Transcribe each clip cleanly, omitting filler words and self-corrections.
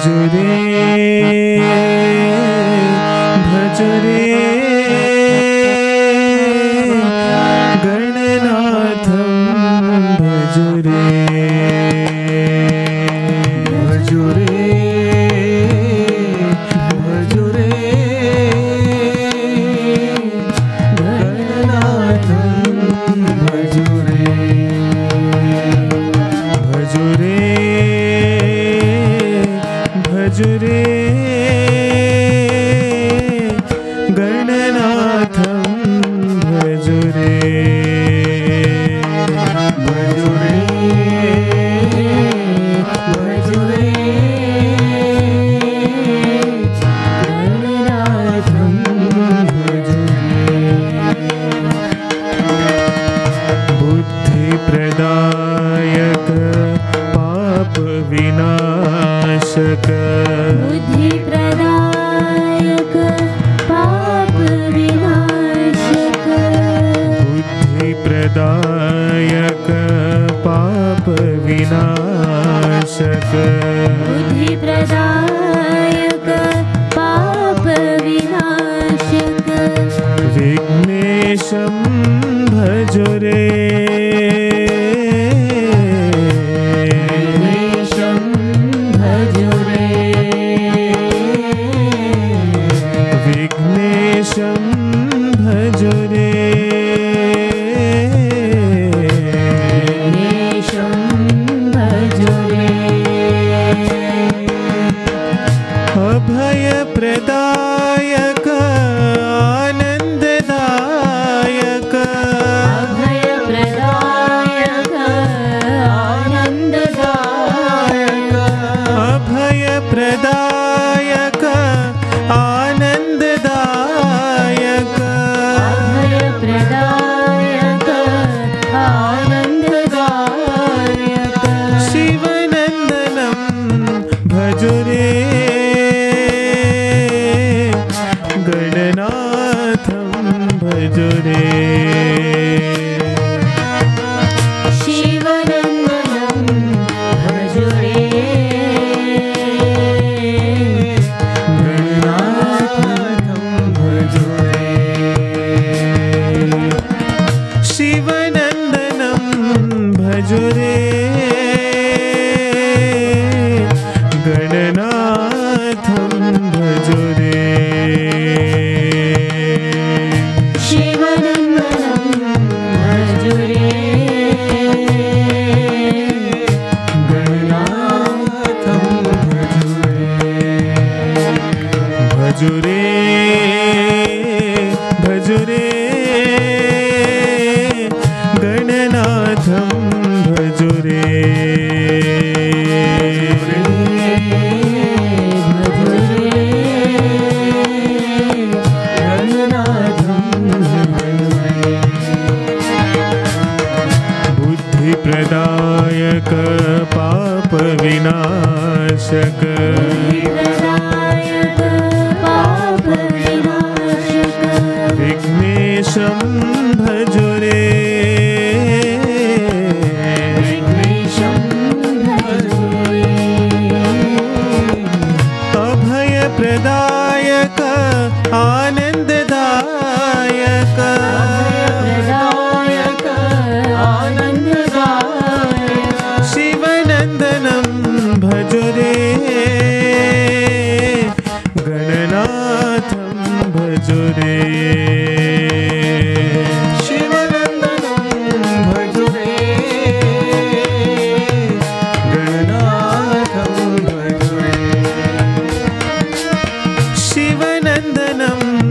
Shivanandanam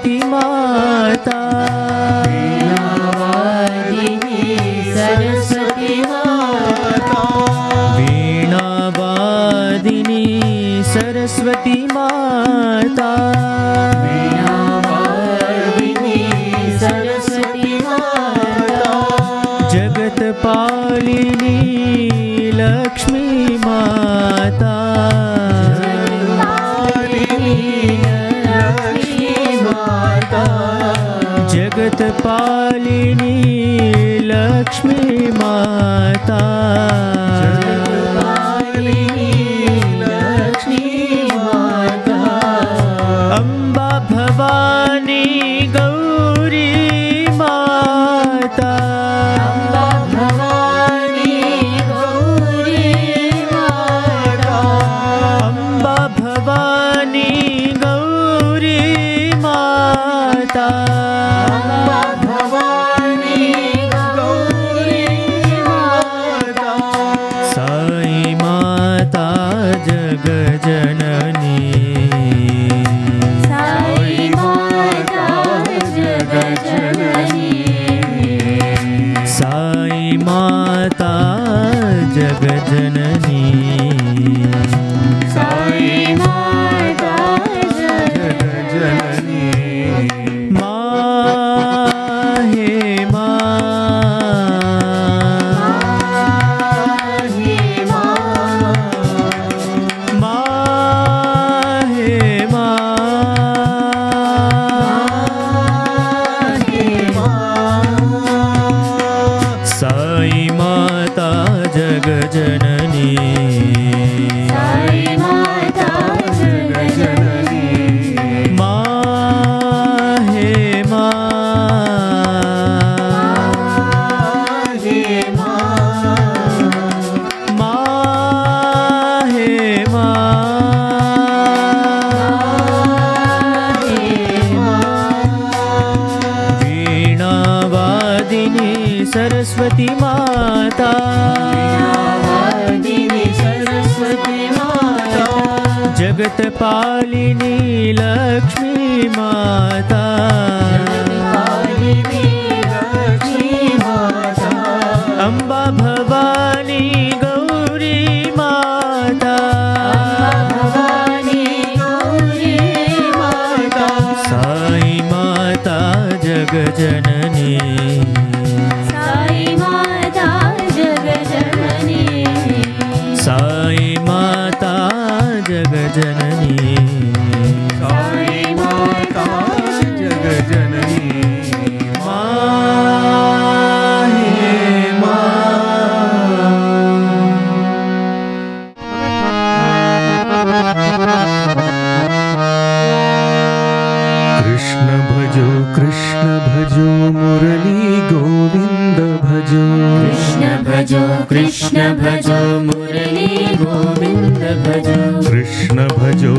Saraswati माता, वीणावादिनी सरस्वती माता, वीणावादिनी सरस्वती माता, वीणावादिनी सरस्वती माता, जगतपालिनी लक्ष्मी माता, जगतपालिनी लक्ष्मी माता, जगतपालिनी लक्ष्मी माता, अम्बा भवानी गौरी माता, अम्बा भवानी गौरी माता, अम्बा भवानी गौरी माता, जगतपालिनी लक्ष्मी माता, जगतपालिनी लक्ष्मी माता, अम्बा भवानी गौरी माता, अम्बा भवानी गौरी माता, साई माता जगजननी, साई माता जगजननी, साई माता जगजननी, साई माता जगजननी, माहे मा। कृष्ण भजो मुरली गोविंद भजो, कृष्ण भजो मुरली गोविंद भजो, कृष्ण भजो मुरली गोविंद भजो, कृष्ण भजो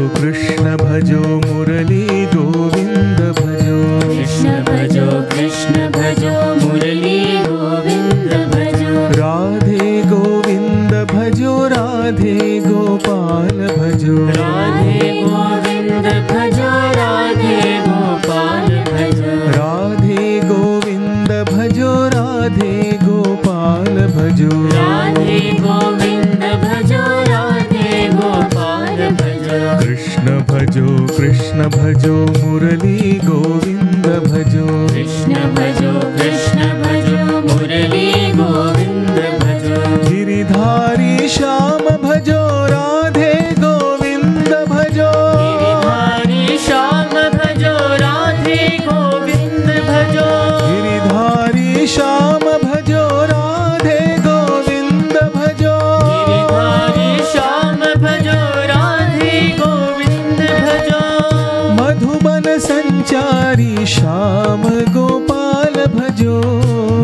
मुरली गोविंद भजो, राधे गोविंद भजो, राधे गोपाल भजो, राधे गोविंद भजो, राधे गोपाल भजो, राधे गोविंद भजो, राधे गोपाल भजो, राधे गोविंद भजो, राधे गोपाल भजो, कृष्ण भजो मुरली गोविंद भजो, कृष्ण भजो मुरली गोविंद भजो, गिरिधारी श्याम भजो, राधे गोविंद भजो, गिरिधारी श्याम भजो, राधे गोविंद भजो, गिरिधारी श्याम भजो, राधे गोविंद भजो, गिरिधारी श्याम भजो, राधे गोविंद भजो, मधुबन संचारी श्याम गोपाल भजो,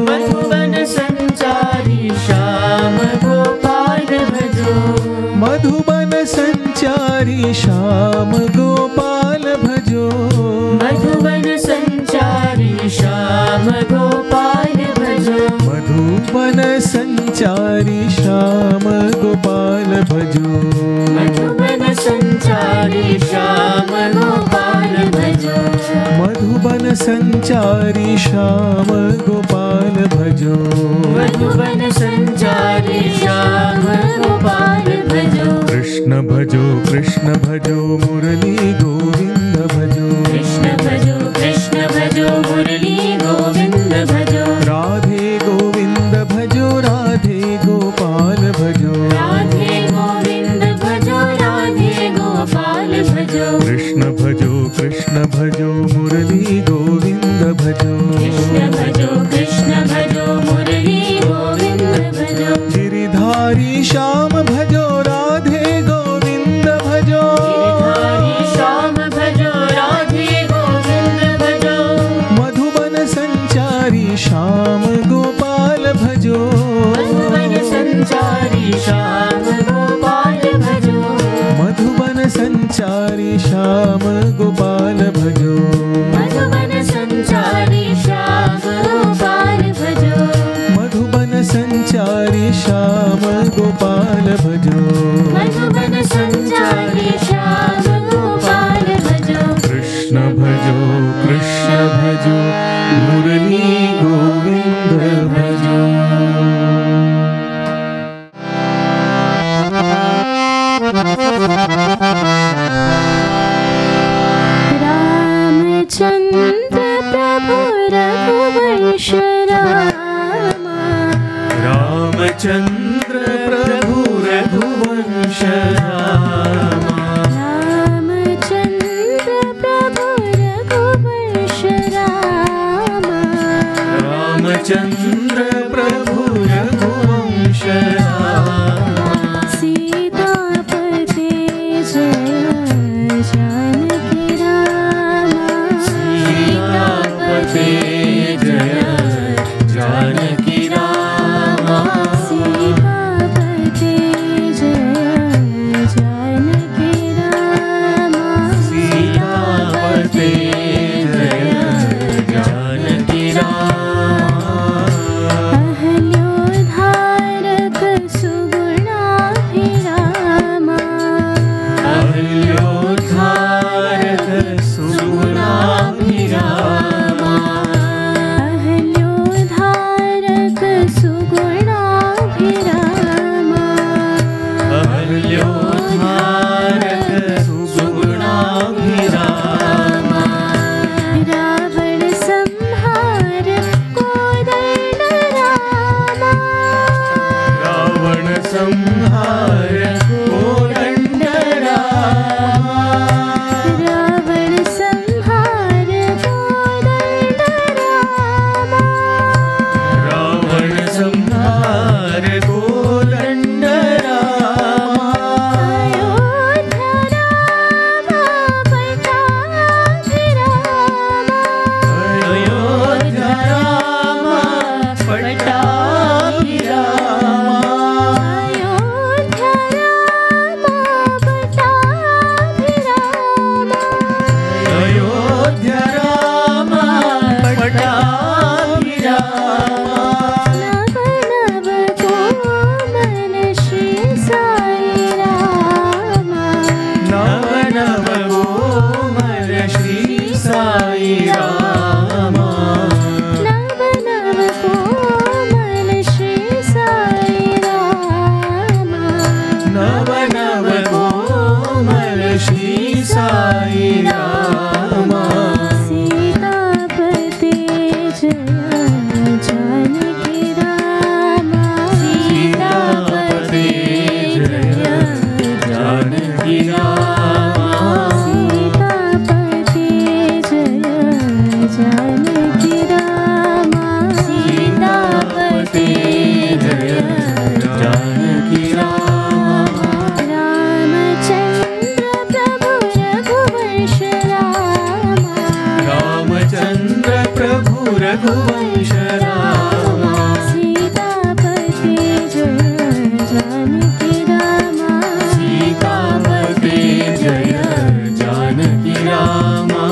मधुबन संचारी श्याम गोपाल भजो, मधुबन संचारी श्याम गोपाल भजो, मधुबन संचारी श्याम गोपाल भजो, मधुबन संचारी श्याम गोपाल भजो, मधुबन संचारी श्याम गोपाल भजो, मधु संचारी श्याम गोपाल भजो, मधुबन संचारी श्याम गोपाल भजो। कृष्ण भजो मुरली गोविंद भजो, कृष्ण भजो मुरली गोविंद भजो। राधे गोविंद भजो राधे गोपाल भजो, राधे गोविंद भजो राधे गोपाल भजो। कृष्ण भजो मुरली गोविंद भजो, कृष्ण भजो मुरली गोविंद भजो। गिरिधारी श्याम भजो राधे गोविंद भजो, गिरिधारी श्याम भजो राधे गोविंद भजो। मधुबन संचारी श्याम गोपाल भजो, मधुबन संचारी श्याम गोपाल भजो, मधुबन संचारी श्याम गोपाल भजो, मधुबन संचारी श्याम गोपाल भजो, मधुबन संचारी श्याम गोपाल भजो, मधुबन संचारी श्याम गोपाल भजो। कृष्ण भजो मुरली गोविंद भजो। रामचंद्र प्रभु रघुवंश रामा, रामचंद्र प्रभु रघुवंश रामा, रामचंद्र प्रभु रघुवंश रामा। सीतापति जय जानकी रामा, सीतापति जय जानकी रामा।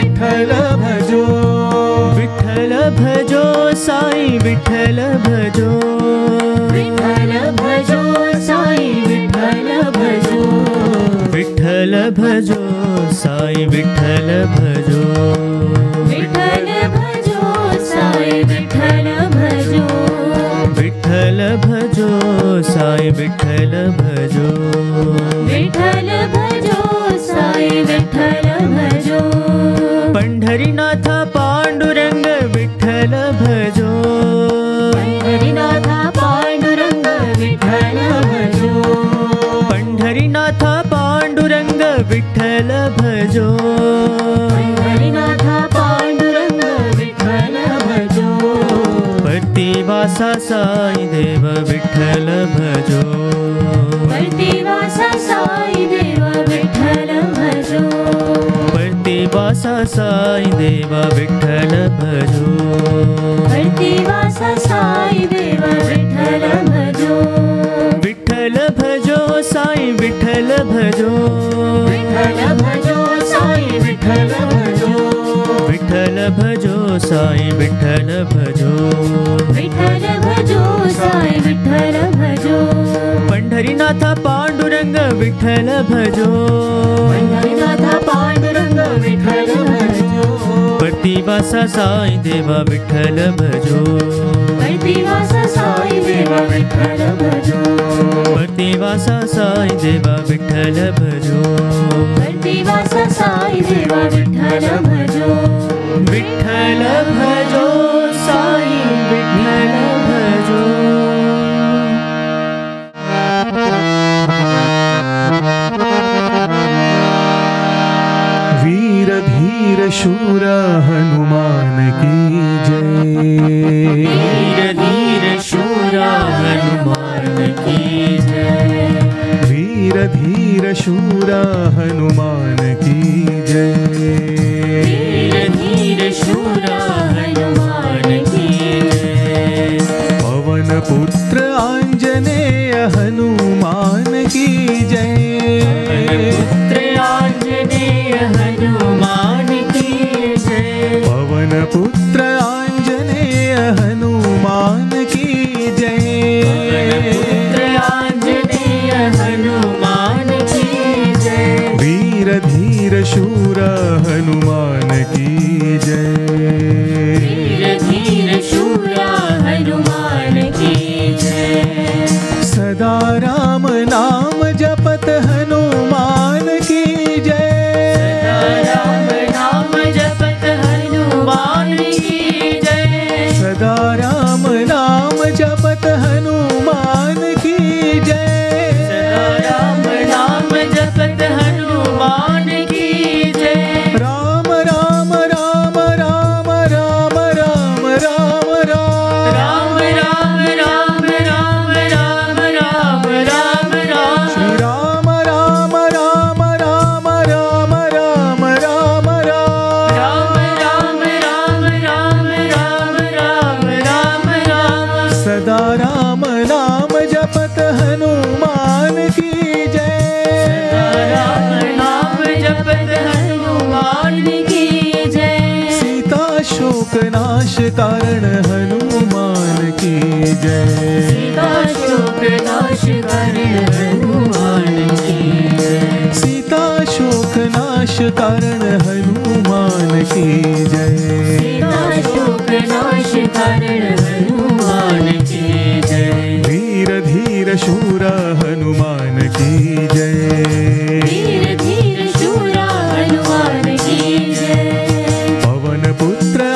विठ्ठल भजो, विठ्ठल भजो साई विठ्ठल भजो, विठ्ठल भजो साई विठ्ठल भजो, विठ्ठल भजो साई विठ्ठल भजो, विठ्ठल भजो साई विठ्ठल भजो, विठ्ठल भजो साई विठ्ठल भजो, विठ्ठल भजो साई विठ्ठल भजो, पंढरीनाथ पांडुरंग विठ्ठल भजो, पंढरीनाथ पांडुरंग विठ्ठल भजो, पंढरीनाथ पांडुरंग विठ्ठल भजो, पंढरीनाथ पांडुरंग विठ्ठल भजो, प्रतिभासा साई देव विठ्ठल भजो, प्रतिभासा साई देव विठ्ठल भजो, प्रतिभासा साई देव विठ्ठल भजो, प्रतिभासा साई देव विठ्ठल भजो, विठ्ठल भजो साई विठ्ठल भजो, विठ्ठल भजो साई विठ्ठल भजो, विठ्ठल भजो साई विठ्ठल भजो, विठ्ठल भजो साई विठ्ठल भजो, पंढरीनाथ पांडुरंग विठ्ठल भजो, पंढरीनाथ पांडुरंग विठ्ठल भजो, प्रतिभासा साई देवा विठ्ठल भजो, प्रतिभासा साई देवा विठ्ठल भजो, प्रतिभासा साई देवा विठ्ठल भजो, प्रतिभासा साई देवा विठ्ठल भजो, विठ्ठल भजो साई विठ्ठल भजो। वीर धीर शूर हनुमान की जय, वीर धीर शूर हनुमान की जय, वीर धीर शूर हनुमान की जय, शूरा हनुमान की जय, पवन पुत्र आंजनेय हनुमान की जय, पवन पुत्र आंजनेय हनुमान की जय, पवन पुत्र आंजनेय हनुमान की जय, पवन पुत्र आंजनेय हनुमान की जय, वीर धीर शूर हनुमान की जय, वीर धीर शूरा हनुमान की जय, सदा राम नाम जपत हनुमान की जय, सदा राम नाम जपत हनुमान की जय, सदा राम नाम जपत हनुमान की जय, सदा राम नाम जपत हनुमान की जय, राम राम नाश कारण हनुमान की जय, सीता शोक नाश कारण हनुमान की जय, सीता शोक नाश कारण हनुमान की जय, सीता शोक नाश कारण हनुमान की जय, वीर धीर शूर हनुमान की जय, वीर धीर शूर हनुमान की जय, पवन पुत्र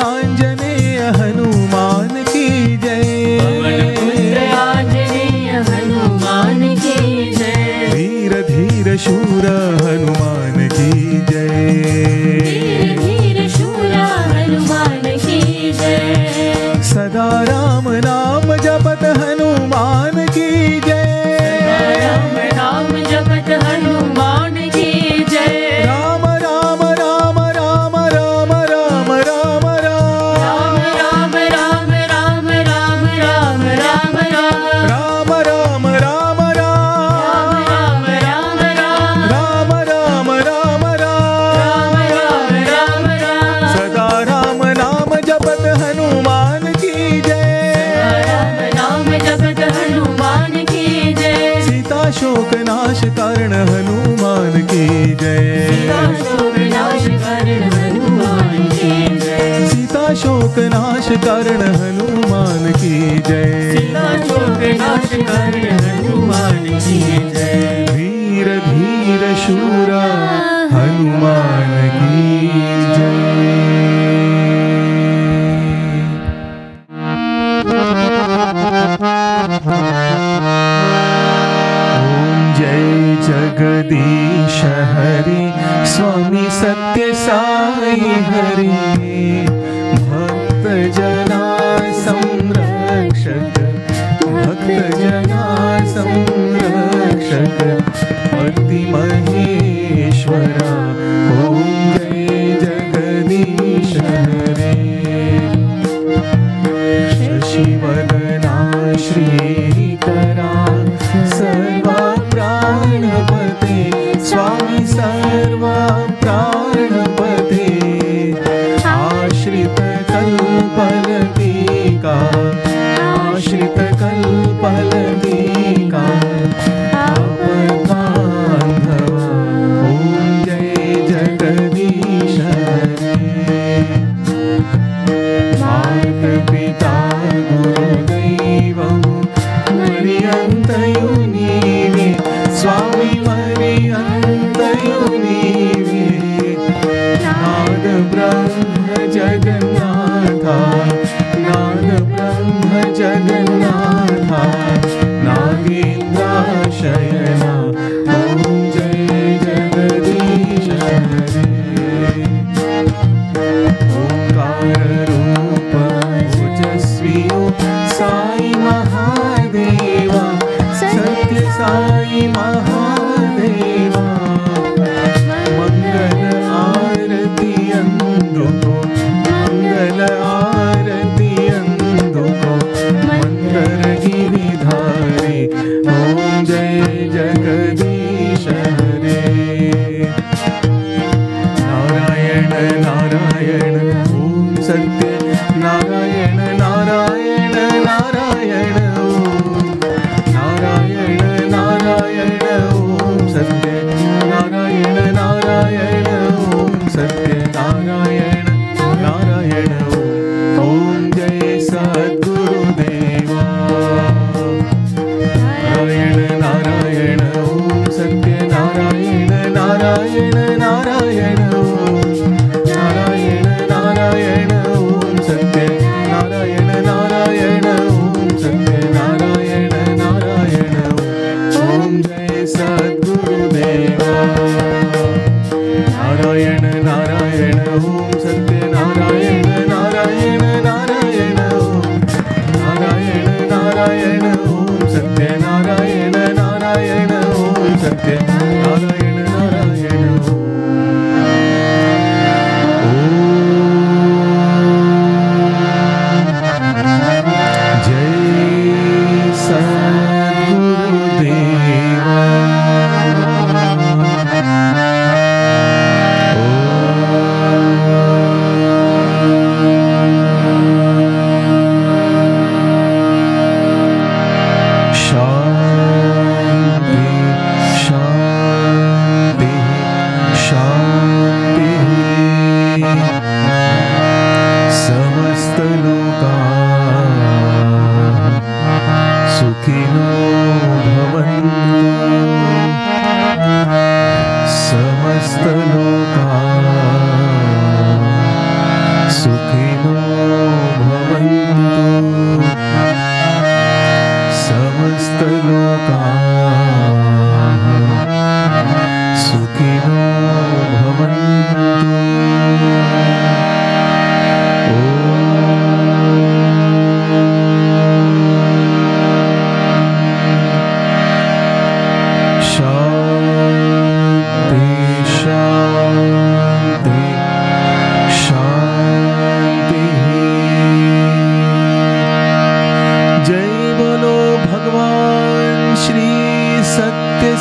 शूर हनुमान की जय, वीर धीर शूर हनुमान की जय, सदा राम नाम जपत हनुमान की जय, सदा राम नाम जपत हनुमान की जय, राम राम राम राम राम राम राम राम, राम राम राम राम राम राम राम, शोक नाश करण हनुमान की जय। सीता शोक नाश करण हनुमान की जय। वीर धीर शूरा हनुमान की जय। जगदीश हरि स्वामी सत्य साई हरि भक्त जना संरक्षक भक्त जना संरक्षक भक्ति महेश्वरा ओम जय जगदीश हरे। शशि वदना श्री करा सर्वा प्राणपते स्वामी सर्वा प्राणपते आश्रित कल्पलतिका आश्रित कल्पलतिका आपदांधव ओम जय जगदीश हरे। माता पिता गुरु दैवम पर्यंतयुनि स्वामी पर्यंतयुनि नाद ब्रह्म जगन्नाथा नाद ब्रह्म जगन्नाथा नागेन्द्राशयना ओम जय जगदीश हरे। ओंकार रूप ओजस्वी साई महादेवा सत्य साई महादेवा मंगल आरती अंधुको मंगल आरती अंधुको मंगल गिरिधारी ओम जय जगदीश हरे। नारायण नारायण ओम सत्य नारायण नारायण नारायण नारायण नारायण ओम सत्य नारायण नारायण ओम जय सद्गुरुदेवा। नारायण नारायण ओम सत्य नारायण नारायण नारायण नारायण नारायण ओम सत्य नारायण नारायण ओम सत्य नारायण नारायण ओम जय सद्गुरुदेवा। नारायण नारायण ओम सत्य नारायण नारायण नारायण ओम नारायण नारायण ओम सत्य नारायण नारायण ओम सत्य नारायण नारायण ओम जय सद्गुरुदेव।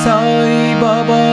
साई बाबा